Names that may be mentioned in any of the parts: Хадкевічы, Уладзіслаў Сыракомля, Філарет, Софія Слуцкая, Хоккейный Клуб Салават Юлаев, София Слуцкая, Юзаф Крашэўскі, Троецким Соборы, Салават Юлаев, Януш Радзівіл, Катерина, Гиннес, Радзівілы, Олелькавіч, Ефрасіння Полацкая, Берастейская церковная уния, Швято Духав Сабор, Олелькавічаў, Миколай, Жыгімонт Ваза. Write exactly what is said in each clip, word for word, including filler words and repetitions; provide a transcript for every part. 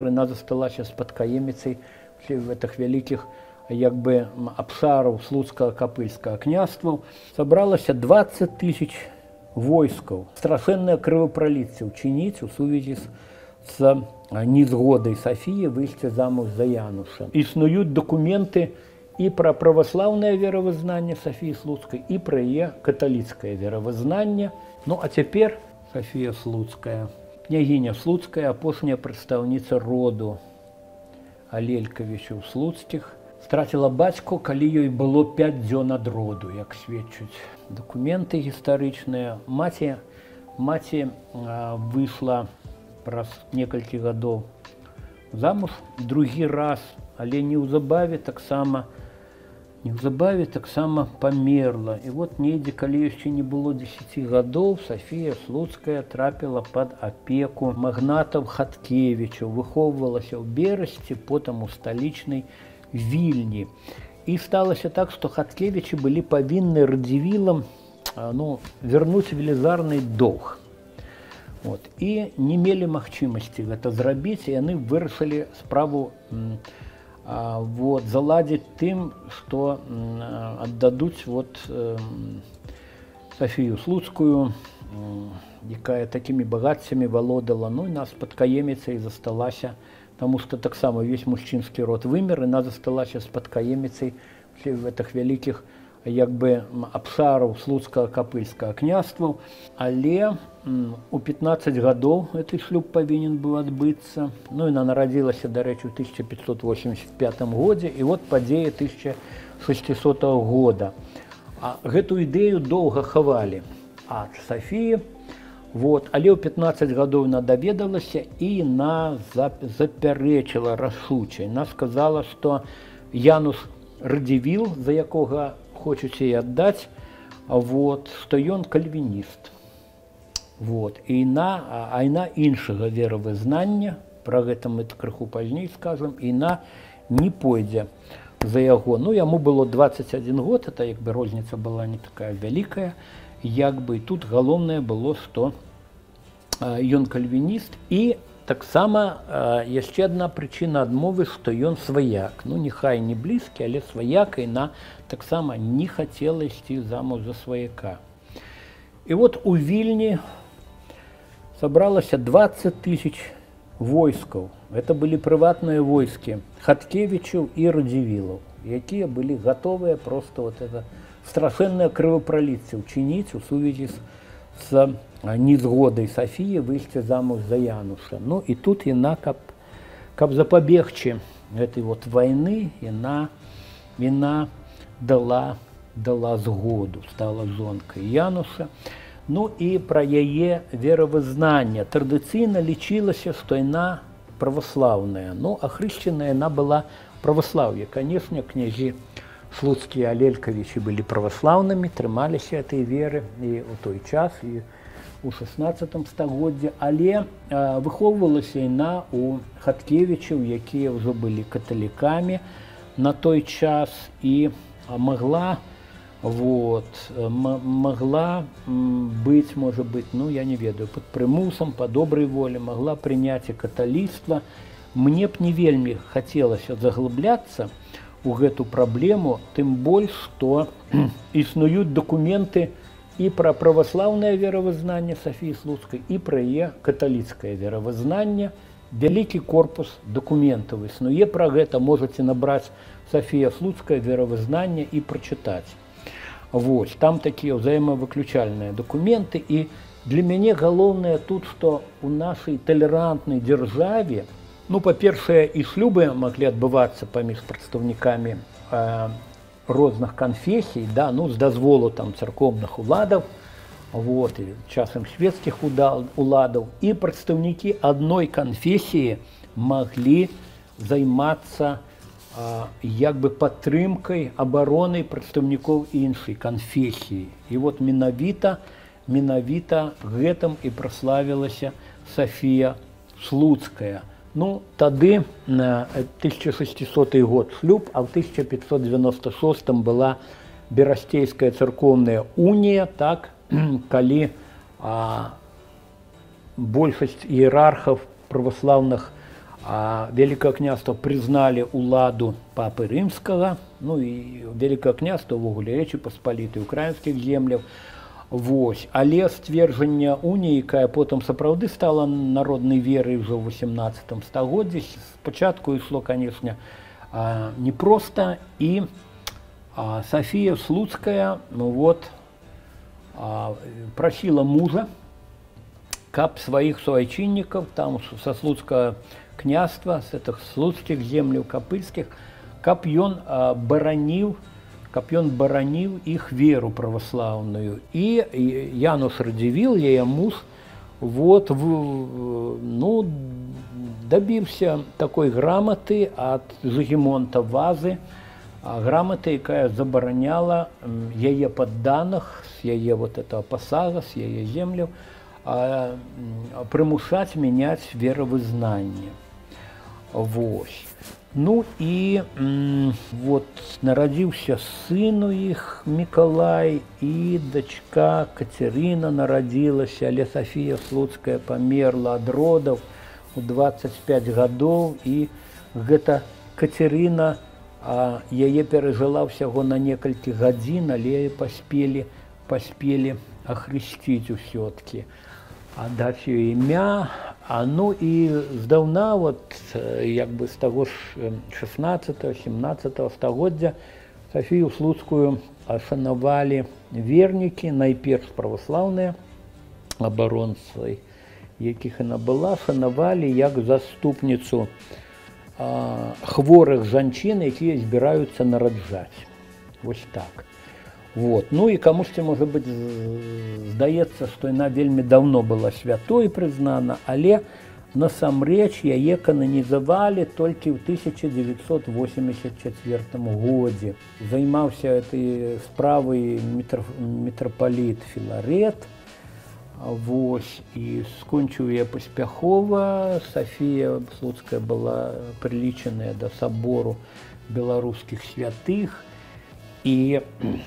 Она засталася спадкаемицей этих великих як бы абшаров Слуцкого Капыльского княства. Собралось двадцать тысяч войсков. Страшенное кровопролитие учинить у сувязі с незгодой Софии выйти замуж за Януша. Існуют документы и про православное веровызнание Софии Слуцкой, и про ее католическое веровызнание. Ну а теперь София Слуцкая. Княгиня Слуцкая, апошняя представница роду Олелькавічаў Слуцких, страціла бацьку, калі ёй было пять дзён ад роду, як сведчаць документы гістарычныя. Маці, маці выйшла праз некалькі гадоў замуж другі раз, але неўзабаве таксама неўзабаве таксама памерла. И вот недзе, калі еще не было десяти годов, София Слуцкая трапила под опеку магнатов Хадкевічаў, выховывалась в Берасці, потом у столичной Вильни. И сталося так, что Хадкевічы были повинны Радзівілам ну, вернуть велизарный долг. Вот. И не имели магчимости это зрабіць, и они вырашили справу А, вот, заладить тем, что м, отдадут вот, э, Софию Слуцкую, э, якая такими богатцами володала, ну и нас спадкаеміцай и засталася, потому что так само весь мужчинский род вымер, и нас засталася спадкаеміцай этих великих як бы абшаров Слуцкого Капыльского княства. Але м, у пятнадцати годов этот шлюб повинен был отбыться. Ну и она народилась, до речи, в тысяча пятьсот восемьдесят пятом году, и вот падея тысяча шестисотого года. А эту идею долго ховали от Софии. Вот. Але у пятнадцати годов она доведалась, и она заперечила рашуче. Она сказала, что Януш Радзівіл, за якого хочет ей отдать, вот, что он кальвинист. Вот. И на, а на иншего веровызнания, про это мы крыху позднее скажем, и на не пойдя за его. Ну, ему было двадцать один год, это как бы розница была не такая великая, как бы и тут главное было, что он кальвинист. И так само еще одна причина отмовы, что он свояк. Ну, нехай не близкий, але свояк, и она так само не хотела идти замуж за свояка. И вот у Вильни собралось двадцать тысяч войсков. Это были приватные войски Хадкевічаў и Радзівілаў, которые были готовы просто вот это страшенное кровопролитие учинить в связи с с незгодой Софии выйти замуж за Януша. Ну и тут она, как, как запобегче этой вот войны, она, она дала, дала сгоду, стала жонкой Януша. Ну и про ее веровызнание. Традиционно лечилось, что она православная, но охрещенная она была православие. Конечно, княжи Слуцкие и Олелькавічы были православными, тримались этой веры и в той час, и у шестнадцатом стагоддзе. Але э, выховывалась она у Хадкевічаў, которые уже были католиками на той час, и могла, вот, могла быть, может быть, ну я не ведаю, под примусом, по доброй воле, могла принять и католичество. Мне б не вельми хотелось заглубляться в эту проблему, тем более, что існуют документы и про православное веровызнание Софии Слуцкой, и про ее католическое веровызнание. Великий корпус документов існуе про это, можете набрать София Слуцкая веровызнание и прочитать. Вот. Там такие взаимовыключальные документы. И для меня главное тут, что у нашей толерантной державе, ну, по-першее, и шлюбы могли отбываться поміж представниками э, разных конфессий, да, ну, с дозволу там церковных уладов, вот, и часом светских удал, уладов, и представники одной конфессии могли заниматься э, як бы подтримкой, обороной представников иншей конфессии. И вот миновито, миновито гэтым и прославилась София Слуцкая. Ну, тады тысяча шестисоты год шлюб, а в тысяча пятьсот девяносто шестом была Берастейская церковная уния, так, коли а, большасць иерархов православных А великокняство признали уладу папы римского, ну и великокняство в угле Речи Паспалітай, украинских земляў. Вось. Але сцверджанне уніі, якая потым сапраўды стала народнай верай ўжо ў васямнаццатым стагоддзі, спачатку ішло, канешне, непросто. І Софія Слуцкая, ну вот, просила мужа, каб своих суайчыннікаў, там со Слуцкага княства, с этих слуцкіх земляў капыльскіх, каб ён бараніў, каб ён бараніў іх веру православную. І Януш Радзівіл, яе муж, вот, ну, добился такой грамоты от Жыгімонта Вазы, грамоты, якая забараняла яе падданых, с яе вот этого пасага, с яе земляў, примушать менять веровызнание. Вот. Ну и вот народился сын у их, Миколай, и дочка Катерина народилась, але София Слуцкая померла от родов у двадцать пять годов, и гэта Катерина яе пережила всего на некалькі гадзін, але поспели, поспели ахрестить все-таки, отдать ее имя. А ну и сдавна, вот, как бы с того шестнадцатого-семнадцатого стагоддзя Софию Слуцкую шанавали верники, найперш православные, оборонцы, яких она была, шанавали как заступницу а, хворых жанчын, которые собираются нараджать. Вот так. Вот. Ну и комусь-то, может быть, здаецца, что она вельми давно была святой признана, але насамрэч яе кананізавалі только в тысяча девятьсот восемьдесят четвёртом году. Займаўся этой справой митрополит Філарет, вось, и скончыў яе паспяхова. София Слуцкая была прилічаная до собору белорусских святых. И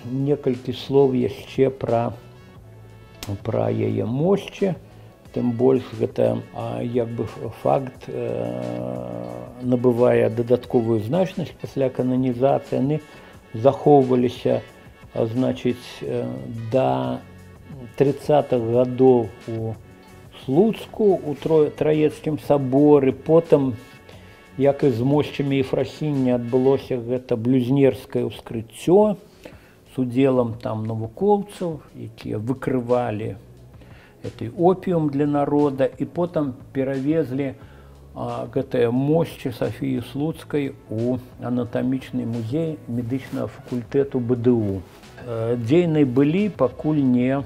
некалькі слов еще про про яе мощи, тем больше это как бы факт набывая додатковую значность после канонизации, они заховывались, значит, до тридцатых годов у Слуцку, у Троецким Соборы, потом як і з мощами Ефросіння адбылося гэта блюзнерское ўскрыццё с уделом там навукоўцаў, якія выкрывали этот опиум для народа, и потом перевезли а, гэтыя мощи Софии Слуцкой у анатомичный музей медичного факультета Б Д У. Дзейны были, пакуль не,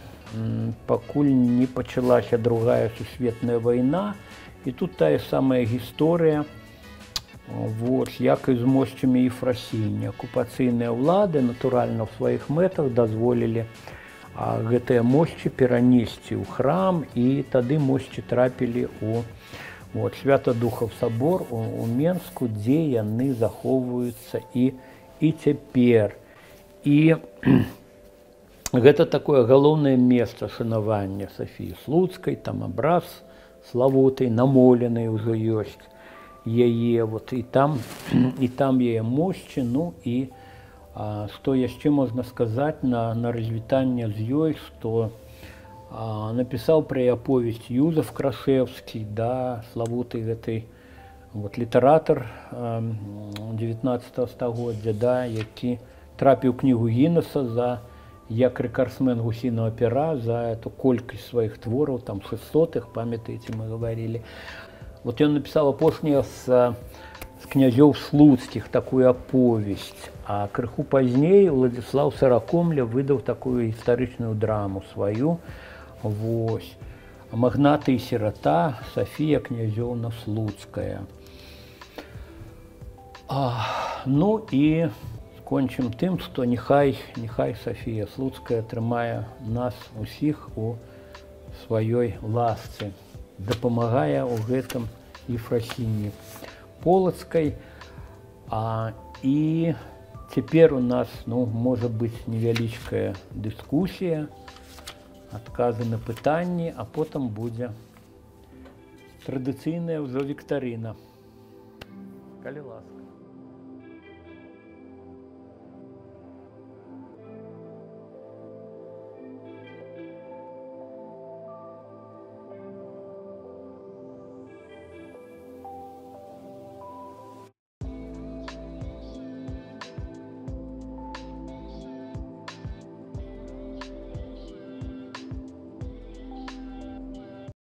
пакуль не пачалася другая сусветная война, и тут тая самая история. Вот, як і з мощами Ефросіння. Акупацыйныя ўлады натуральна ў сваіх мэтах дазволілі гэтыя мощі перанесці ў храм, і тады мощі трапілі ў вот, Швято Духав Сабор у, у Менску, дзе яны захоўваюцца і, і цяпер. І гэта такое галоўнае месца шанавання Софіі Слуцкай, там абраз славутай, намолены ўжо ёсць. Яе, вот, и там, и там яе мощи, ну и а, что еще можно сказать на, на развитание с ёй, что а, написал про яе повесть Юзаф Крашэўскі, да, славутый этой, вот, литератор а, девятнадцатого стагоддзя, да, які трапіў книгу Гиннеса за, як рекордсмен гусиного пера, за эту колькость своих творов, там шестьсот их, памятаете, мы говорили. Вот он написал апошняе с, с князёў слуцкіх такую аповесць, а крыху пазней Уладзіслаў Сыракомля выдаў такую гістарычную драму сваю. Вось. Магнаты і сірата, Софія князёўна Слуцкая. А, ну і скончым тым, што нехай, нехай Софія Слуцкая атрымае нас усіх у сваёй ласцы, дапамагая ў гэтым Ефросінні Полацкай. А, и теперь у нас, ну, может быть, невялічкая дискуссия, отказы на пытанні, а потом будет традиційная уже викторина. калі ласка.